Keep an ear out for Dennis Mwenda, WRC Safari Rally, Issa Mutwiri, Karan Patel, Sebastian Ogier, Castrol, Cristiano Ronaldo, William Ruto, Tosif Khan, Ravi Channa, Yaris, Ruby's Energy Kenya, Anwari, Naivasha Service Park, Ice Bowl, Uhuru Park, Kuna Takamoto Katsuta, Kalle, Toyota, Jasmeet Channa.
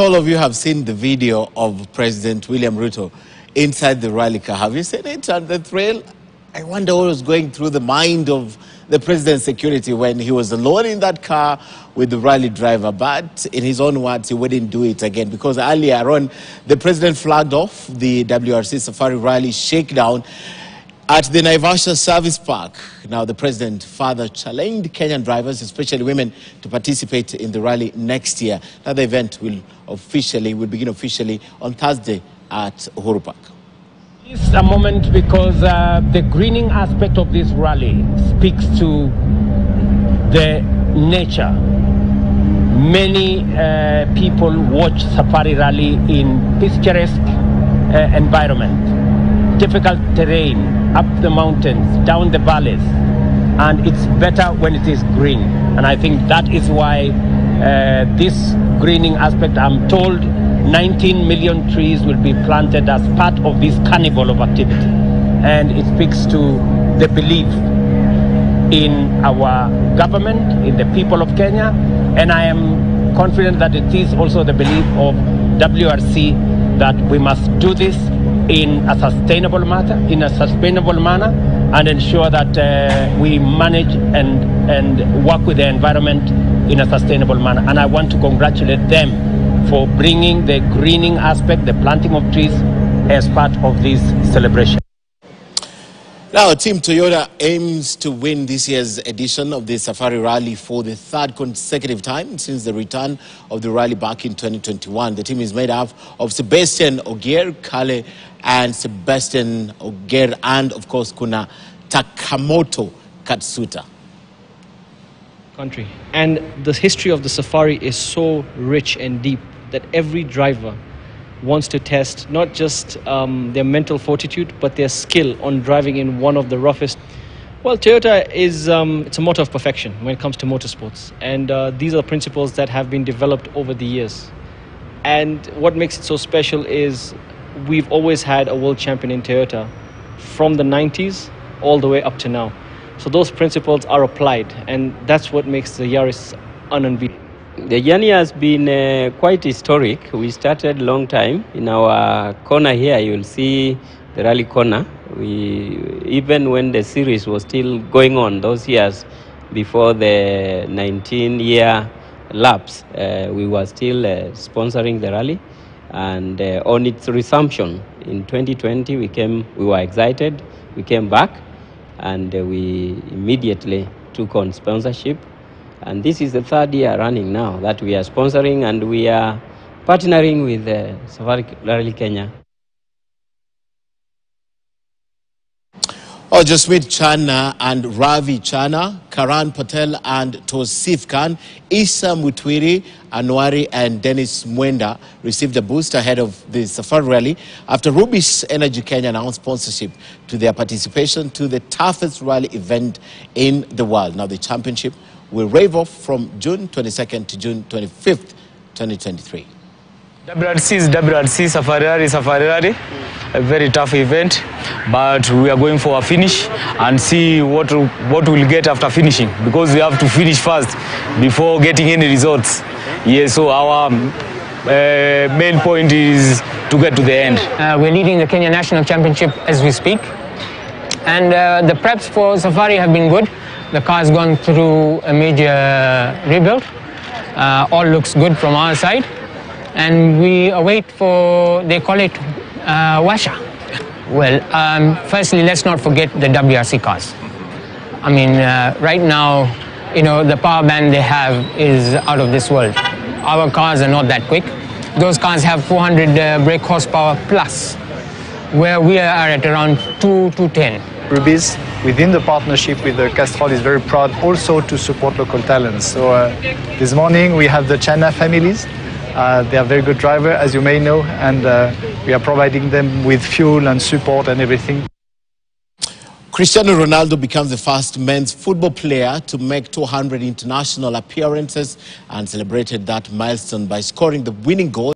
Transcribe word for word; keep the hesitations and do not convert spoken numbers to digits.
all of you have seen the video of President William Ruto inside the rally car. Have you seen it and the thrill? I wonder what was going through the mind of the president's security when he was alone in that car with the rally driver. But in his own words, he wouldn't do it again, because earlier on, the president flagged off the W R C Safari Rally shakedown at the Naivasha Service Park. Now, the president further challenged Kenyan drivers, especially women, to participate in the rally next year. Now, the event will officially will begin officially on Thursday at Uhuru Park. Just a moment, because uh, the greening aspect of this rally speaks to the nature. Many uh, people watch Safari Rally in picturesque uh, environment, difficult terrain, up the mountains, down the valleys, and it's better when it is green. And I think that is why uh, this greening aspect, I'm told, nineteen million trees will be planted as part of this carnival of activity, and it speaks to the belief in our government, in the people of Kenya, and I am confident that it is also the belief of W R C that we must do this in a sustainable matter, in a sustainable manner, and ensure that uh, we manage and and work with the environment in a sustainable manner. And I want to congratulate them for bringing the greening aspect, the planting of trees, as part of this celebration. Now, Team Toyota aims to win this year's edition of the Safari Rally for the third consecutive time since the return of the rally back in twenty twenty-one. The team is made up of Sebastian Ogier, Kalle, and Sebastian Ogier, and of course, Kuna Takamoto Katsuta. Country. And the history of the Safari is so rich and deep that every driver wants to test not just um, their mental fortitude, but their skill on driving in one of the roughest. Well, Toyota is um, it's a motto of perfection when it comes to motorsports. And uh, these are principles that have been developed over the years. And what makes it so special is we've always had a world champion in Toyota from the nineties all the way up to now. So those principles are applied, and that's what makes the Yaris unbeatable. The journey has been uh, quite historic. We started long time. In our corner here, you'll see the rally corner. We, even when the series was still going on, those years before the nineteen year lapse, uh, we were still uh, sponsoring the rally. And uh, on its resumption in twenty twenty, we came, we were excited, we came back, and we immediately took on sponsorship. And this is the third year running now that we are sponsoring, and we are partnering with uh, Safari Rally Kenya. Oh, Jasmeet Channa and Ravi Channa, Karan Patel and Tosif Khan, Issa Mutwiri, Anwari and Dennis Mwenda received a boost ahead of the Safari Rally after Ruby's Energy Kenya announced sponsorship to their participation to the toughest rally event in the world. Now the championship will rave off from June twenty-second to June twenty-fifth, twenty twenty-three. W R C is W R C, Safari Rally is Safari Rally. A very tough event, but we are going for a finish and see what, what we'll get after finishing, because we have to finish first before getting any results. Yeah, so our uh, main point is to get to the end. Uh, we're leading the Kenya National Championship as we speak, and uh, the preps for Safari have been good. The car's gone through a major rebuild. Uh, all looks good from our side. And we await for, they call it uh, washa. Well, um, firstly, let's not forget the W R C cars. I mean, uh, right now, you know, the power band they have is out of this world. Our cars are not that quick. Those cars have four hundred uh, brake horsepower plus, where we are at around two to ten. Ruby's, within the partnership with the Castrol, is very proud also to support local talents. So uh, this morning we have the Channa families. Uh, they are very good drivers, as you may know, and uh, we are providing them with fuel and support and everything. Cristiano Ronaldo becomes the first men's football player to make two hundred international appearances and celebrated that milestone by scoring the winning goal